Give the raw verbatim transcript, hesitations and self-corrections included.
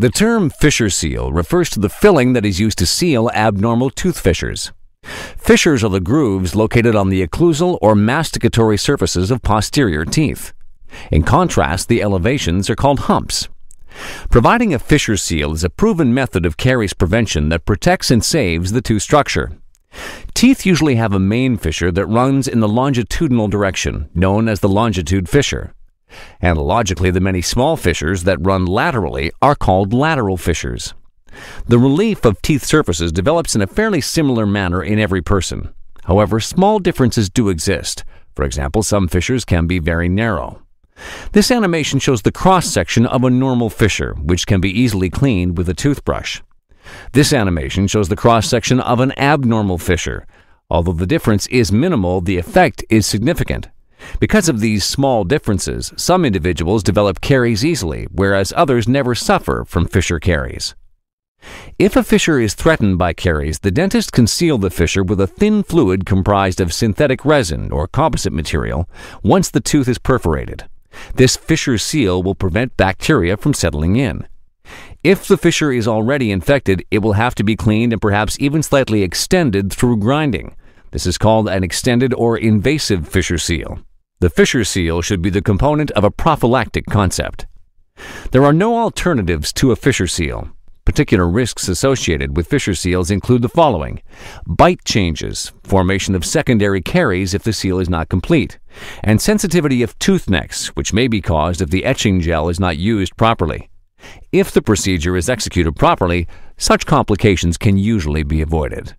The term fissure seal refers to the filling that is used to seal abnormal tooth fissures. Fissures are the grooves located on the occlusal or masticatory surfaces of posterior teeth. In contrast, the elevations are called humps. Providing a fissure seal is a proven method of caries prevention that protects and saves the tooth structure. Teeth usually have a main fissure that runs in the longitudinal direction, known as the longitude fissure. Analogically, the many small fissures that run laterally are called lateral fissures. The relief of teeth surfaces develops in a fairly similar manner in every person. However, small differences do exist. For example, some fissures can be very narrow. This animation shows the cross-section of a normal fissure, which can be easily cleaned with a toothbrush. This animation shows the cross-section of an abnormal fissure. Although the difference is minimal, the effect is significant. Because of these small differences, some individuals develop caries easily, whereas others never suffer from fissure caries. If a fissure is threatened by caries, the dentist can seal the fissure with a thin fluid comprised of synthetic resin or composite material once the tooth is perforated. This fissure seal will prevent bacteria from settling in. If the fissure is already infected, it will have to be cleaned and perhaps even slightly extended through grinding. This is called an extended or invasive fissure seal. The fissure seal should be the component of a prophylactic concept. There are no alternatives to a fissure seal. Particular risks associated with fissure seals include the following: bite changes, formation of secondary caries if the seal is not complete, and sensitivity of tooth necks, which may be caused if the etching gel is not used properly. If the procedure is executed properly, such complications can usually be avoided.